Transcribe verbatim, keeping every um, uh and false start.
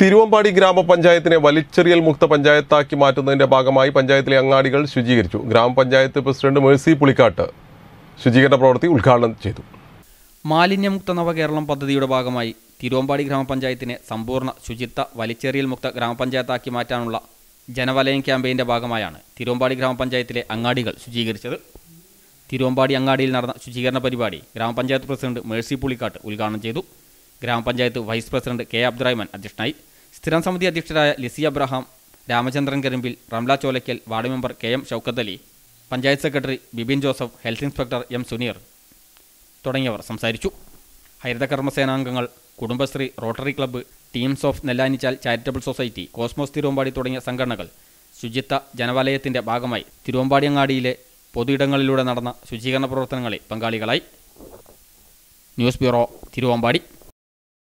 തിരുവമ്പാടി ഗ്രാമപഞ്ചായത്തിനെ വലിച്ചെറിയൽ മുക്ത പഞ്ചായത്താക്കി മാറ്റുന്നതിന്റെ ഭാഗമായി പഞ്ചായത്തിലെ അങ്ങാടികൾ ശുചീകരിച്ചു. ഗ്രാമപഞ്ചായത്ത് പ്രസിഡന്റ് മേഴ്സി പുളിക്കാട്ട് ശുചീകരണ പ്രവൃത്തി ഉദ്ഘാടനം ചെയ്തു. മാലിന്യമുക്ത നവകേരളം പദ്ധതിയുടെ ഭാഗമായി തിരുവമ്പാടി ഗ്രാമപഞ്ചായത്തിനെ സമ്പൂർണ്ണ ശുചിത്വ വലിച്ചെറിയൽ മുക്ത ഗ്രാമപഞ്ചായത്താക്കി മാറ്റാനുള്ള ജനവലയം ക്യാമ്പയിൻ്റെ ഭാഗമായാണ് തിരുവമ്പാടി ഗ്രാമപഞ്ചായത്തിലെ അങ്ങാടികൾ ശുചീകരിച്ചത്. തിരുവമ്പാടി അങ്ങാടിയിൽ നടന്ന ശുചീകരണ പരിപാടി ഗ്രാമപഞ്ചായത്ത് പ്രസിഡന്റ് മേഴ്സി പുളിക്കാട്ട് ഉദ്ഘാടനം ചെയ്തു. ഗ്രാമപഞ്ചായത്ത് vice president K Abdul Rahman അധ്യക്ഷനായി. സ്ഥിരം സമിതി അധ്യക്ഷരായ Lissy Abraham, Ramachandran കരിമ്പിൽ, Ramla Cholakkal, ward member K M Shoukath Ali, panchayat secretary Bibin Joseph, health inspector M Suneer തുടങ്ങിയവർ സംസാരിച്ചു. ഹരിതകർമ്മ സേനാംഗങ്ങൾ, Kudumbashree, rotary club, teams of Nellanichal, charitable society, Cosmos Thiruvambady തുടങ്ങിയ സംഘടനകൾ ശുചിത്വ ജനവലയത്തിൻ്റെ ഭാഗമായി തിരുവമ്പാടി അങ്ങാടിയിലെ പൊതുയിടങ്ങളിലൂടെ നടന്ന ശുചീകരണ പ്രവർത്തനങ്ങളിൽ പങ്കാളികളായി. News bureau, Thiruvambady.